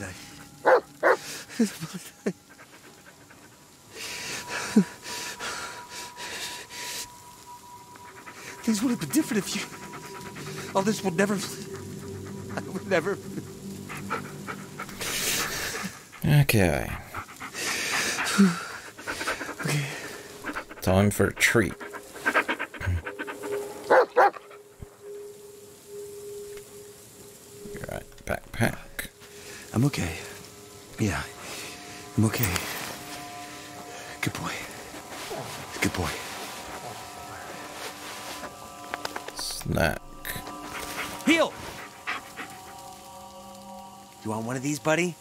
Monday. It's a Monday. Things would have been different if you... Oh, this will never... I would never... Okay. Okay. Time for a treat. Right, backpack. I'm okay. Yeah, I'm okay. Good boy. Good boy. Snack. Heel! You want one of these, buddy?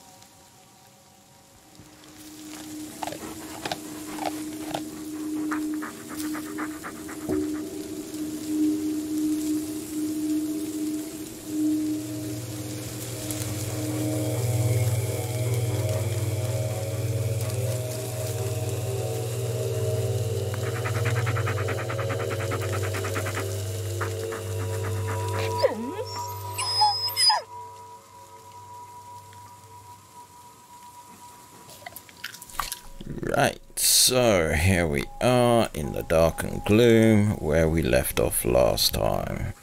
So here we are in the dark and gloom where we left off last time.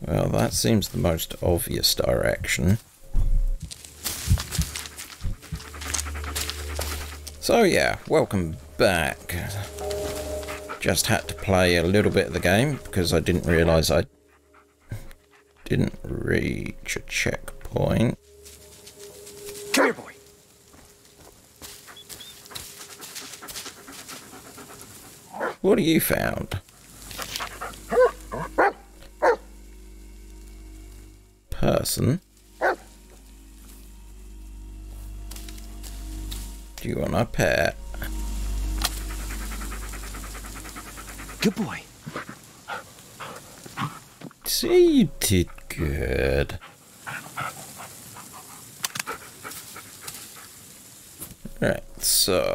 Well, that seems the most obvious direction. So yeah, welcome back. Just had to play a little bit of the game because I didn't realise I didn't reach a checkpoint. Come here, boy. What have you found? Person? Do you want a pet? Good boy. See, you did good. Right, so...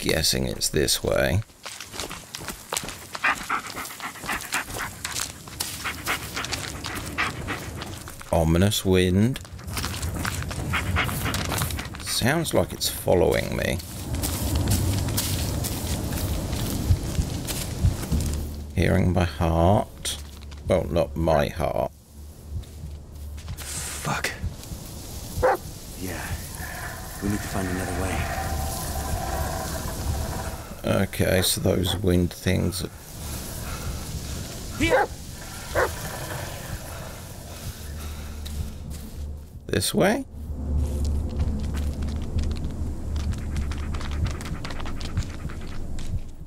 guessing it's this way. Ominous wind. Sounds like it's following me. Hearing my heart. Well, not my heart. Fuck. Yeah. We need to find another way. Okay, so those wind things. This way?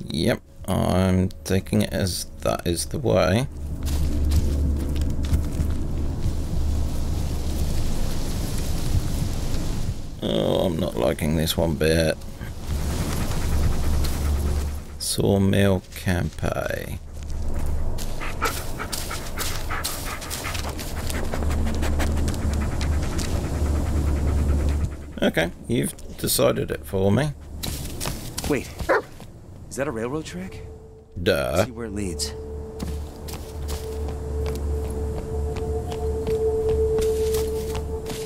Yep, I'm taking it as that is the way. Oh, I'm not liking this one bit. Sawmill Campe. Okay, you've decided it for me. Wait, is that a railroad track? Duh. Let's see where it leads.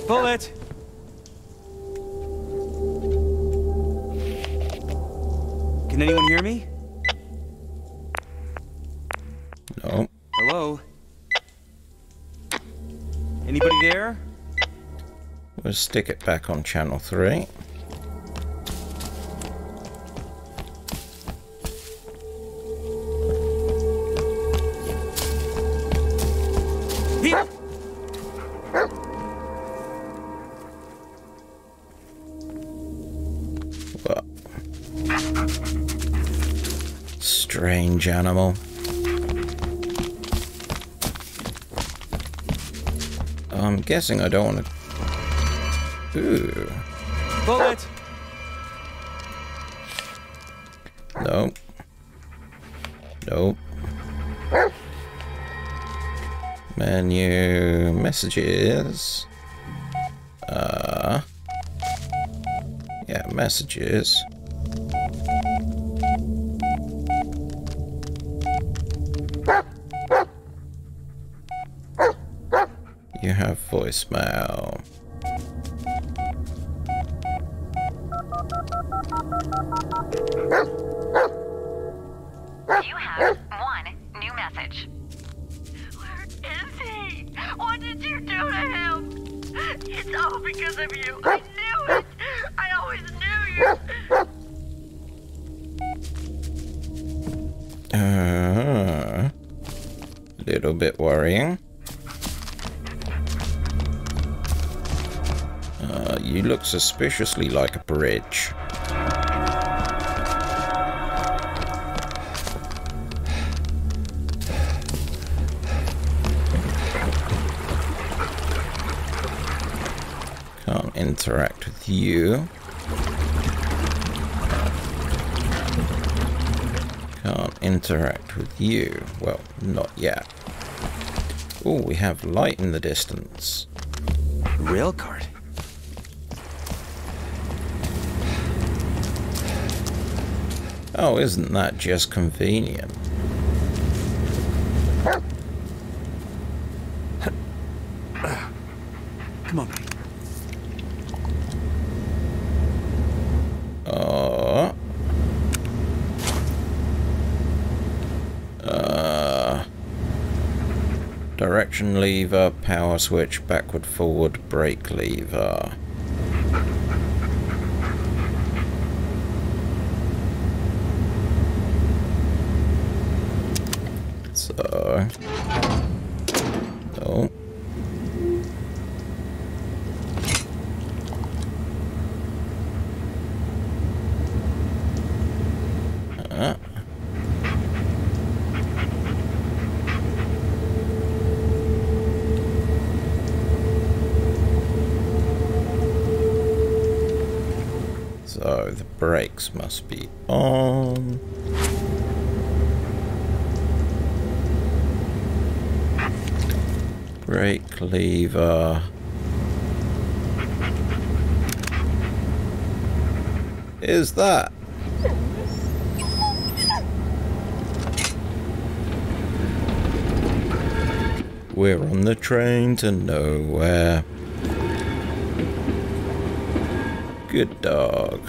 Bullet! Can anyone hear me? No. Hello? Anybody there? We'll stick it back on channel 3. What? Strange animal. I'm guessing I don't want to... Ooh. Bullet! Nope. Nope. Menu... messages... yeah, messages. You have voicemail. You have one new message. Where is he? What did you do to him? It's all because of you. I knew it. I always knew you. Little bit worrying. You look suspiciously like a bridge. Can't interact with you. Can't interact with you. Well, not yet. Oh, we have light in the distance. Rail card. Oh, isn't that just convenient? Come on. Direction lever, power switch, backward, forward, brake lever. So... oh. So the brakes must be on. Brake lever is that. We're on the train to nowhere. Good dog.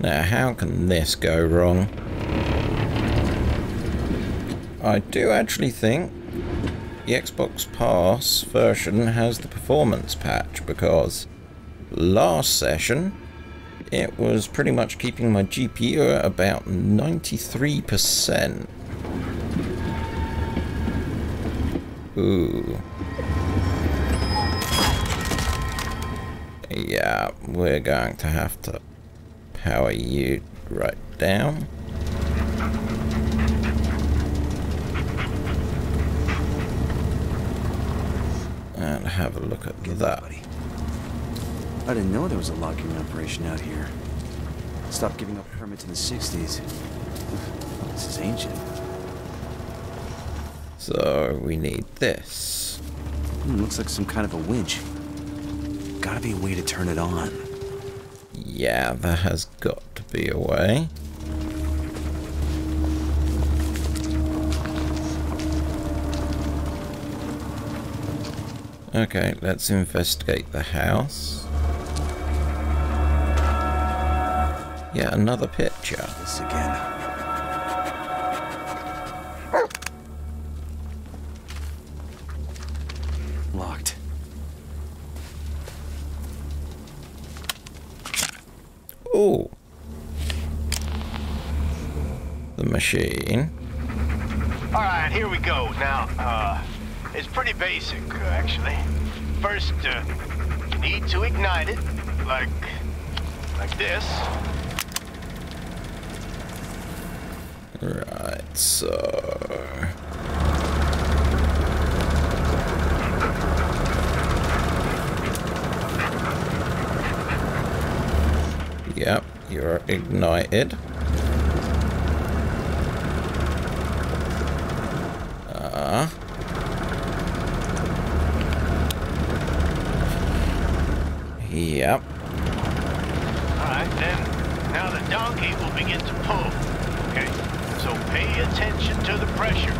Now, how can this go wrong? I do actually think the Xbox Pass version has the performance patch, because last session it was pretty much keeping my GPU at about 93%. Ooh. Yeah, we're going to have to power you right down. And have a look at that. I didn't know there was a locking operation out here. Stopped giving up permits in the 60s. This is ancient. So we need this. Looks like some kind of a winch. Gotta be a way to turn it on. Yeah, there has got to be a way. Okay, let's investigate the house. Yeah, another picture. This again. Locked. Ooh. The machine. All right, here we go. Now, it's pretty basic, actually. First, you need to ignite it, like this. Right, so... yep, you're ignited. Yep. Alright, then now the donkey will begin to pull. Okay, so pay attention to the pressure.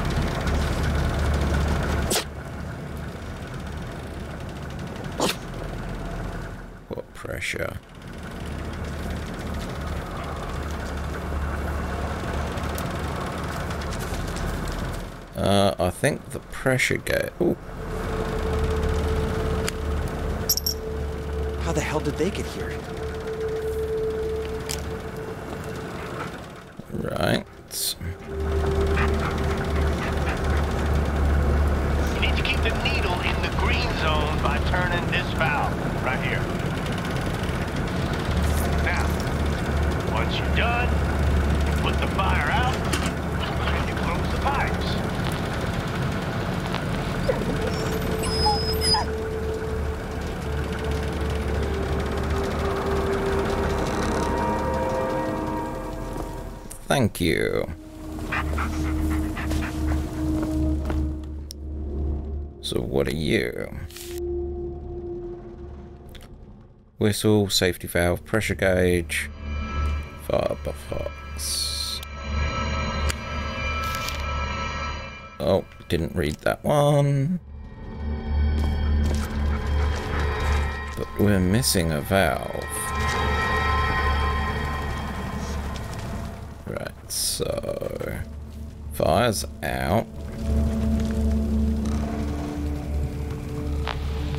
pressure. I think the pressure gauge. How the hell did they get here? Right. You need to keep the needle in the green zone by turning this valve right here. Now, once you're done, you put the fire out and you close the pipes. Thank you. So what are you? Whistle, safety valve, pressure gauge, fire box. Oh, didn't read that one. But we're missing a valve. So, fire's out.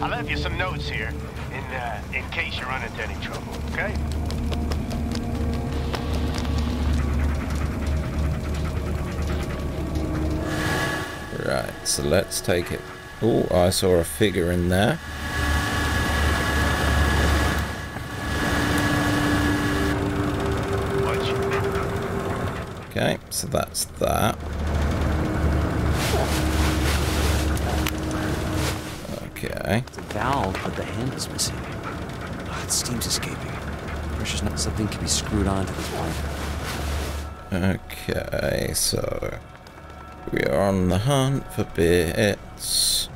I left you some notes here, in case you run into any trouble, okay? Right, so let's take it. Oh, I saw a figure in there. Okay, so that's that. Okay. The valve, but the handle's missing. Oh, the steam's escaping. Pressure's not something can be screwed onto this one. Okay, so we are on the hunt for bits.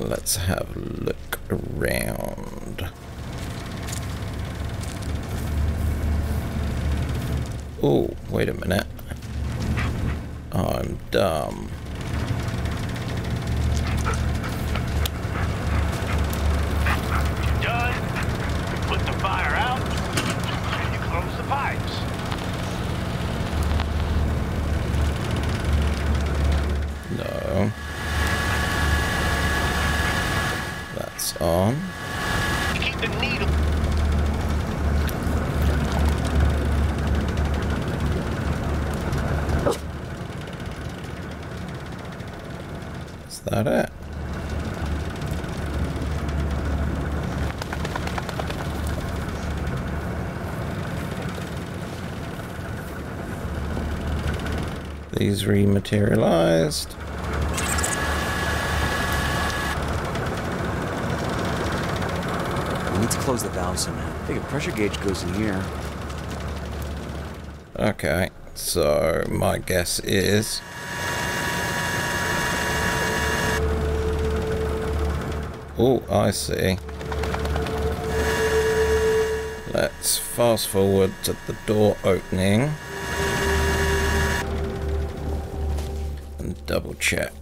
Let's have a look around. Oh, wait a minute. I'm dumb. You're done. You put the fire out, and you close the pipes. No. That's on. You keep the needle. That it. These rematerialized. We need to close the valve somehow. I think a pressure gauge goes in here. Okay, so my guess is. Oh, I see. Let's fast forward to the door opening and double check.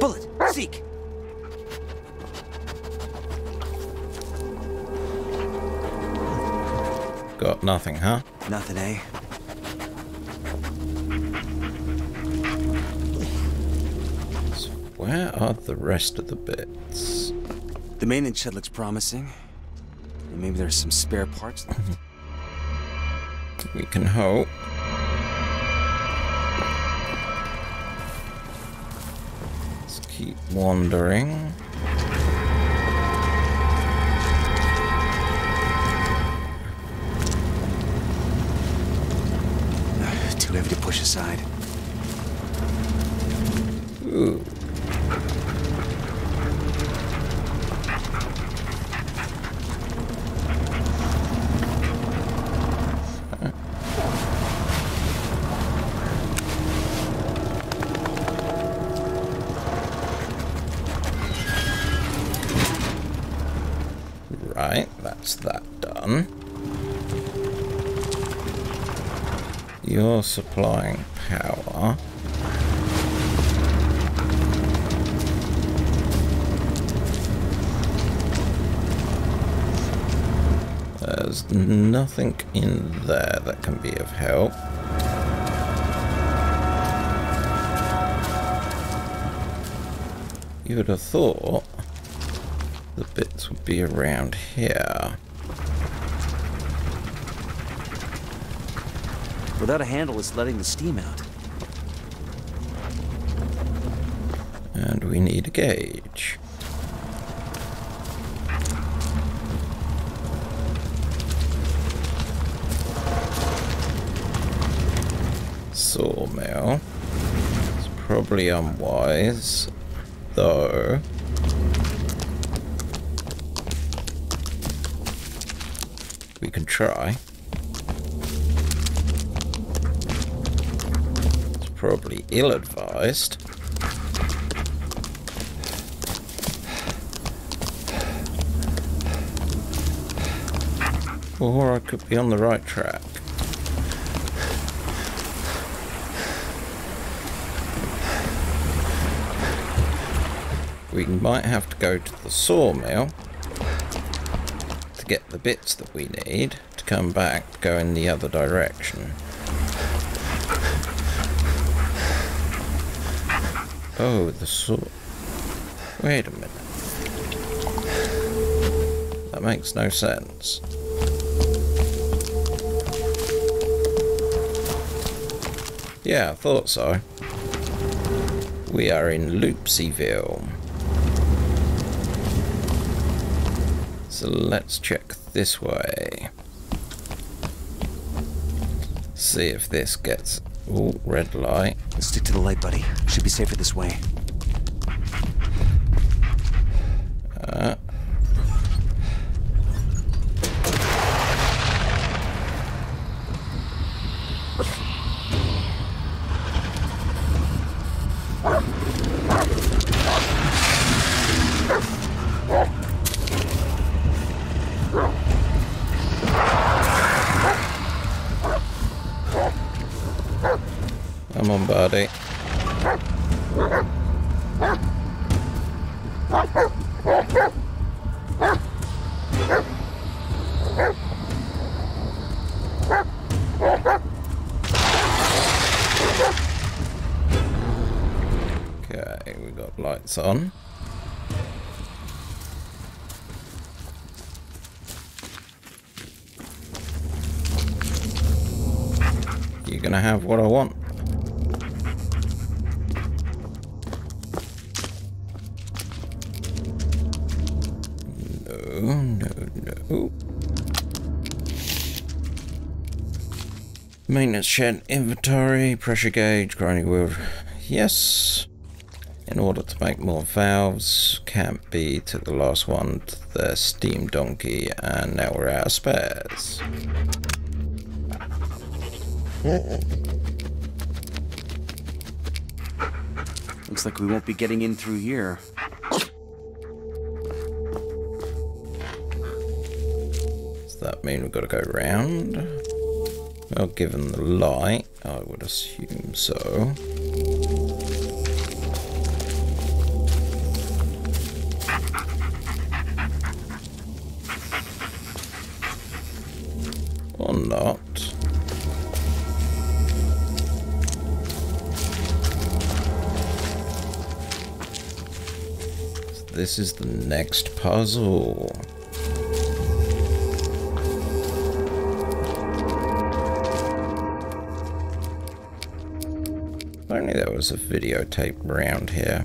Bullet, seek. Got nothing, huh? Nothing, eh? So where are the rest of the bits? The maintenance shed looks promising. And maybe there's some spare parts left. We can hope. Let's keep wandering. Heavy to push aside. Ooh. Right, that's that done. You're supplying power. There's nothing in there that can be of help. You would have thought the bits would be around here. Without a handle, it's letting the steam out. And we need a gauge. Sawmill. It's probably unwise, though. We can try. It's probably ill-advised. Or I could be on the right track. We might have to go to the sawmill to get the bits that we need to come back, go in the other direction. Oh, the saw. Wait a minute. That makes no sense. Yeah, I thought so. We are in Loopsyville. So let's check this way. See if this gets... Ooh, red light. Let's stick to the light, buddy. Should be safer this way. Come on, buddy. Okay, we got lights on. You're gonna have what I want. Maintenance shed, inventory, pressure gauge, grinding wheel. Yes. In order to make more valves, can't be to the last one, to the steam donkey, and now we're out of spares. Looks like we won't be getting in through here. Does that mean we've got to go round? Well, given the light, I would assume so. Or not. So this is the next puzzle. Only there was a videotape around here.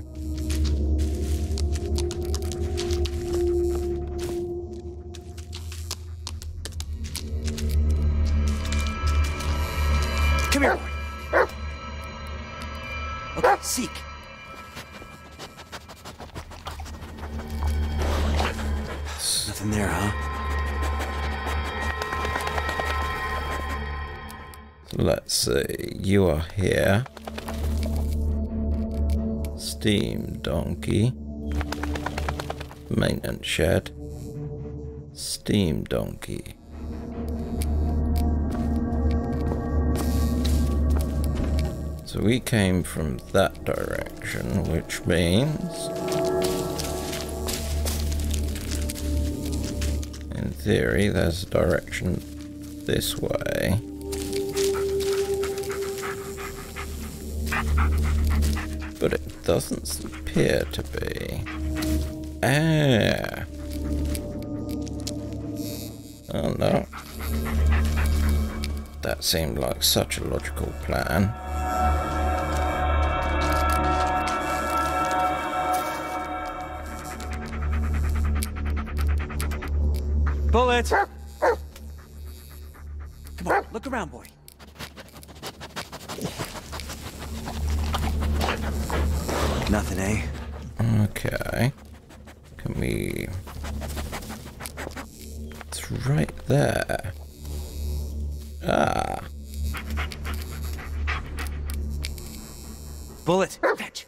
Come here. Okay, seek. Nothing there, huh? Let's see. You are here. Steam donkey, maintenance shed, Steam Donkey. So we came from that direction, which means in theory there's a direction this way. But it doesn't appear to be. Ah! Oh no. That seemed like such a logical plan. Bullets! Come on, look around, boy. Nothing, eh? Okay. Can we... It's right there. Ah. Bullet! Catch!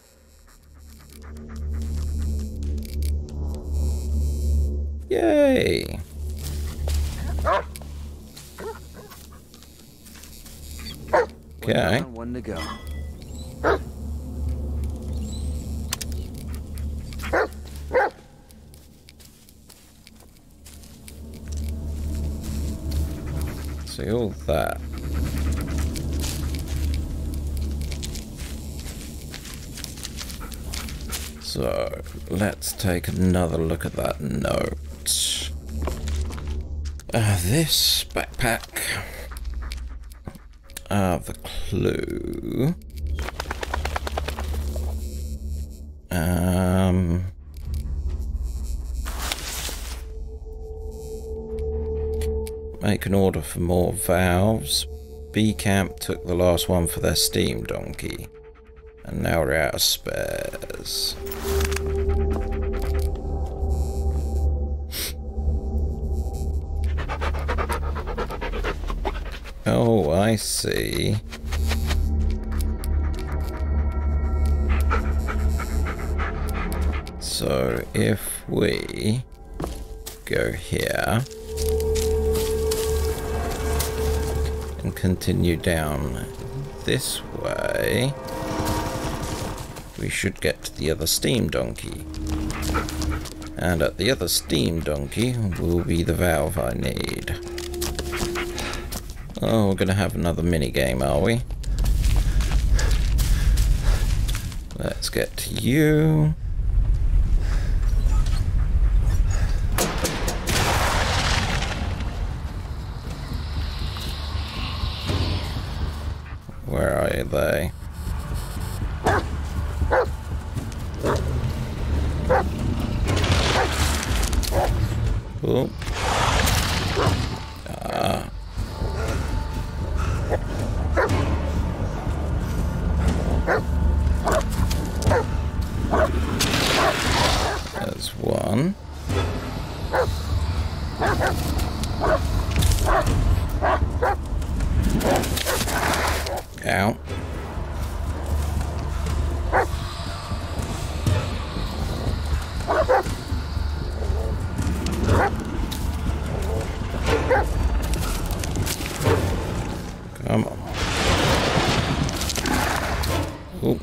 Yay! Okay. One to go. See all that. So let's take another look at that note. This backpack. The clue. Make an order for more valves. B Camp took the last one for their Steam Donkey. And now we're out of spares. Oh, I see. töSo if we go here and continue down this way, we should get to the other Steam Donkey. And at the other Steam Donkey will be the valve I need. Oh, we're gonna have another minigame, are we? Let's get to you. Where are they? Oh. Come on. Ooh.